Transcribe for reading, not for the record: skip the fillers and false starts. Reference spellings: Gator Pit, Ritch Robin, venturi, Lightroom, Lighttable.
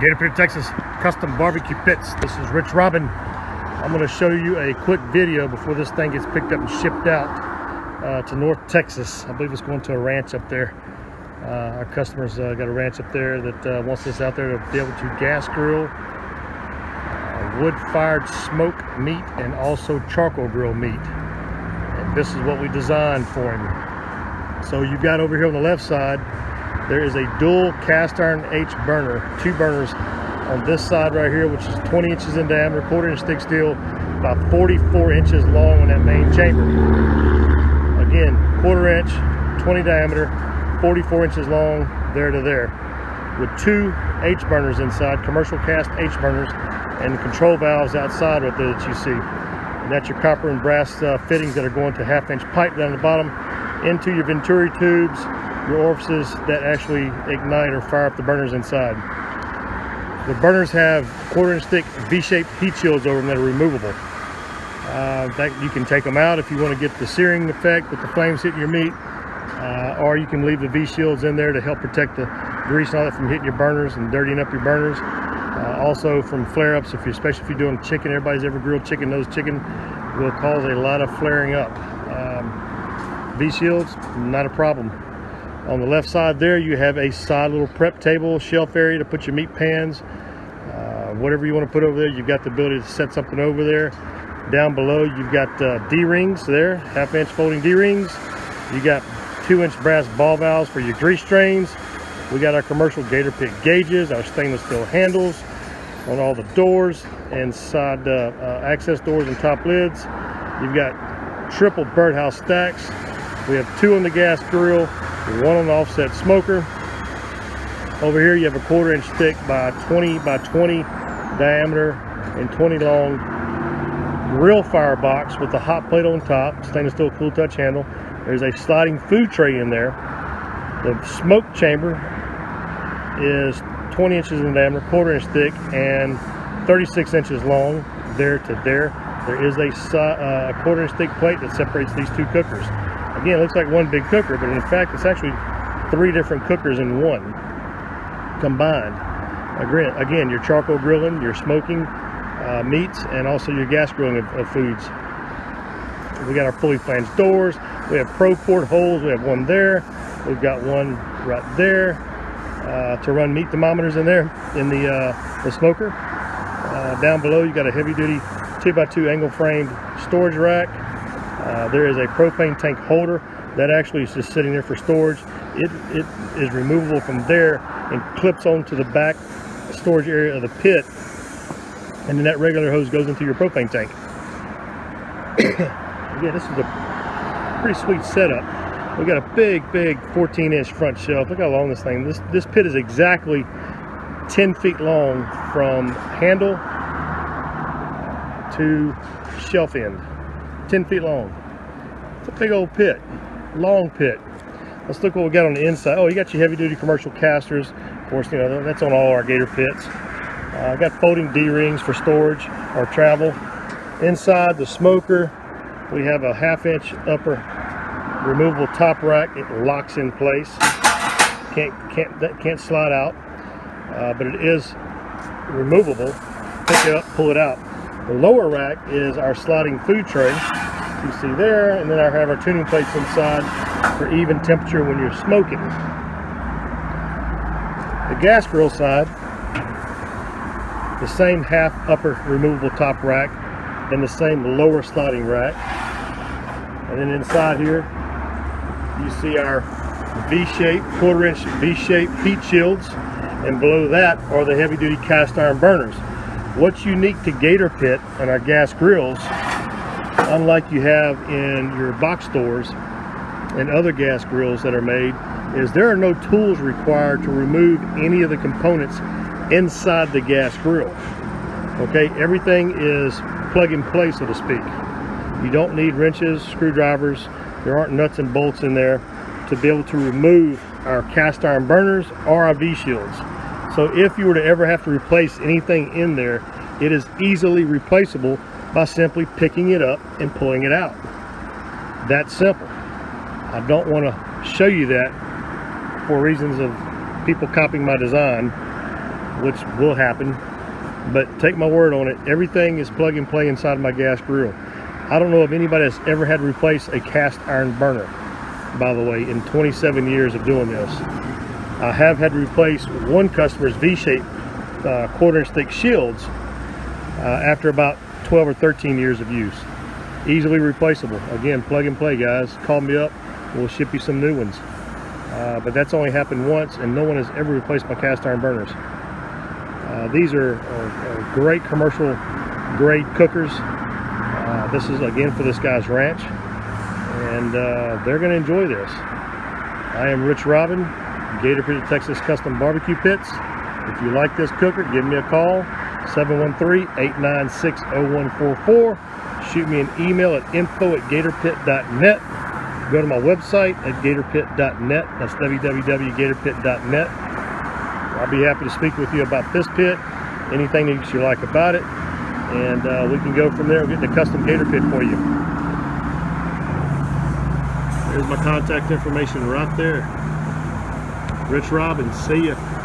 Gator Pit, Texas, custom barbecue pits. This is Ritch Robin. I'm going to show you a quick video before this thing gets picked up and shipped out to North Texas. I believe it's going to a ranch up there. Our customer's got a ranch up there that wants this out there to be able to gas grill, wood-fired smoke meat, and also charcoal grill meat. And this is what we designed for him. So you've got over here on the left side, there is a dual cast iron H burner, two burners on this side right here, which is 20 inches in diameter, 1/4 inch thick steel, about 44 inches long on that main chamber. Again, 1/4 inch, 20 diameter, 44 inches long there to there, with two H burners inside, commercial cast H burners, and the control valves outside right there that you see. And that's your copper and brass fittings that are going to 1/2 inch pipe down the bottom into your venturi tubes, your orifices that actually ignite or fire up the burners inside. The burners have 1/4 inch thick V-shaped heat shields over them that are removable. That you can take them out if you want to get the searing effect with the flames hitting your meat, or you can leave the V-shields in there to help protect the grease and all that from hitting your burners and dirtying up your burners. Also from flare-ups, especially if you're doing chicken. Everybody's ever grilled chicken knows chicken will cause a lot of flaring up. V-shields, not a problem. On the left side there, you have a side little prep table, shelf area to put your meat pans, whatever you want to put over there. You've got the ability to set something over there. Down below, you've got D-rings there, 1/2 inch folding D-rings. You got 2-inch brass ball valves for your grease drains. We got our commercial Gator Pit gauges, our stainless steel handles on all the doors and side access doors and top lids. You've got triple birdhouse stacks. We have 2 on the gas grill, 1 on the offset smoker. Over here you have a 1/4 inch thick by 20 by 20 diameter and 20 long grill fire box with a hot plate on top, stainless steel cool touch handle. There's a sliding food tray in there. The smoke chamber is 20 inches in diameter, 1/4 inch thick, and 36 inches long there to there. There is a 1/4 inch thick plate that separates these two cookers. Again, it looks like one big cooker, but in fact, it's actually 3 different cookers in one combined. Again, your charcoal grilling, your smoking meats, and also your gas grilling of foods. We got our fully flanged doors. We have pro port holes. We have one there. We've got one right there to run meat thermometers in there in the smoker. Down below, you've got a heavy-duty 2x2 angle-framed storage rack. There is a propane tank holder that actually is just sitting there for storage. It is removable from there and clips onto the back storage area of the pit, and then that regular hose goes into your propane tank. Again, this is a pretty sweet setup. We've got a big 14-inch front shelf. Look how long this thing is. This pit is exactly 10 feet long from handle to shelf end. 10 feet long. It's a big old pit, long pit. Let's look what we got on the inside. Oh, you got your heavy-duty commercial casters. Of course, you know that's on all our Gator Pits. I got folding D-rings for storage or travel. Inside the smoker, we have a 1/2 inch upper removable top rack. It locks in place. That can't slide out, but it is removable. Pick it up, pull it out. The lower rack is our sliding food tray, you see there, and then I have our tuning plates inside for even temperature when you're smoking. The gas grill side, the same 1/2 upper removable top rack and the same lower sliding rack. And then inside here, you see our V-shaped, 1/4 inch V-shaped heat shields, and below that are the heavy-duty cast iron burners. What's unique to Gator Pit and our gas grills, unlike you have in your box stores and other gas grills that are made, is there are no tools required to remove any of the components inside the gas grill. Okay, everything is plug and play, so to speak. You don't need wrenches, screwdrivers. There aren't nuts and bolts in there to be able to remove our cast iron burners or our V-shields. So if you were to ever have to replace anything in there, it is easily replaceable by simply picking it up and pulling it out. That simple. I don't want to show you that for reasons of people copying my design, which will happen, but take my word on it, everything is plug and play inside of my gas grill. I don't know if anybody has ever had to replace a cast iron burner, by the way, in 27 years of doing this. I have had to replace one customer's V-shaped quarter-inch thick shields after about 12 or 13 years of use. Easily replaceable. Again, plug and play, guys. Call me up. We'll ship you some new ones. But that's only happened once, and no one has ever replaced my cast iron burners. These are great commercial grade cookers. This is, again, for this guy's ranch, and they're going to enjoy this. I am Ritch Robin, Gator Pit, Texas Custom Barbecue Pits. If you like this cooker, give me a call, 713-896-0144. Shoot me an email at info@gatorpit.net. Go to my website at gatorpit.net. That's www.gatorpit.net. I'll be happy to speak with you about this pit, anything that you like about it, and we can go from there and get the custom Gator Pit for you. There's my contact information right there. Ritch Robin, see ya.